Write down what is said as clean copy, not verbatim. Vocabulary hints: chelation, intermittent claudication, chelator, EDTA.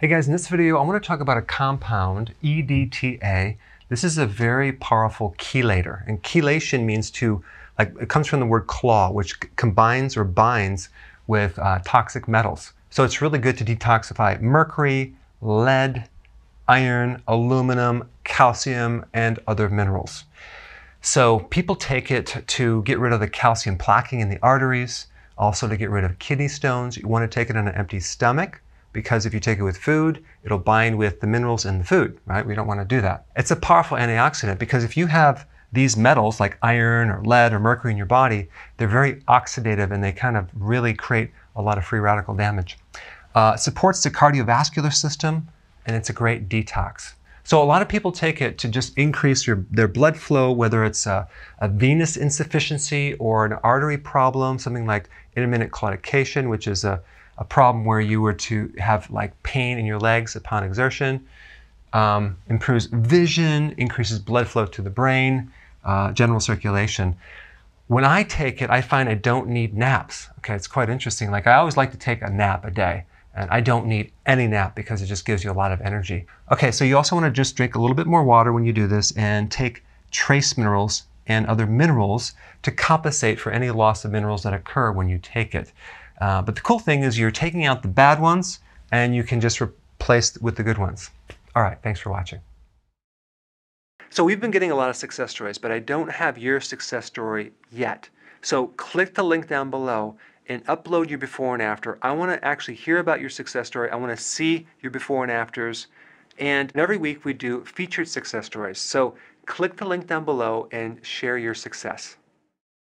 Hey guys, in this video, I want to talk about a compound, EDTA. This is a very powerful chelator, and chelation means to, it comes from the word claw, which combines or binds with toxic metals. So it's really good to detoxify mercury, lead, iron, aluminum, calcium, and other minerals. So people take it to get rid of the calcium plaquing in the arteries, also to get rid of kidney stones. You want to take it on an empty stomach, because if you take it with food, it'll bind with the minerals in the food, right? We don't want to do that. It's a powerful antioxidant because if you have these metals like iron or lead or mercury in your body, they're very oxidative and they kind of really create a lot of free radical damage. It supports the cardiovascular system and it's a great detox. So a lot of people take it to just increase their blood flow, whether it's a venous insufficiency or an artery problem, something like intermittent claudication, which is a problem where you were to have like pain in your legs upon exertion, improves vision, increases blood flow to the brain, general circulation. When I take it, I find I don't need naps. Okay, it's quite interesting. Like I always like to take a nap a day and I don't need any nap because it just gives you a lot of energy. Okay, so you also want to just drink a little bit more water when you do this and take trace minerals and other minerals to compensate for any loss of minerals that occur when you take it. But the cool thing is you're taking out the bad ones and you can just replace with the good ones. All right, thanks for watching. So we've been getting a lot of success stories, but I don't have your success story yet. So click the link down below and upload your before and after. I want to actually hear about your success story. I want to see your before and afters. And every week we do featured success stories. So click the link down below and share your success.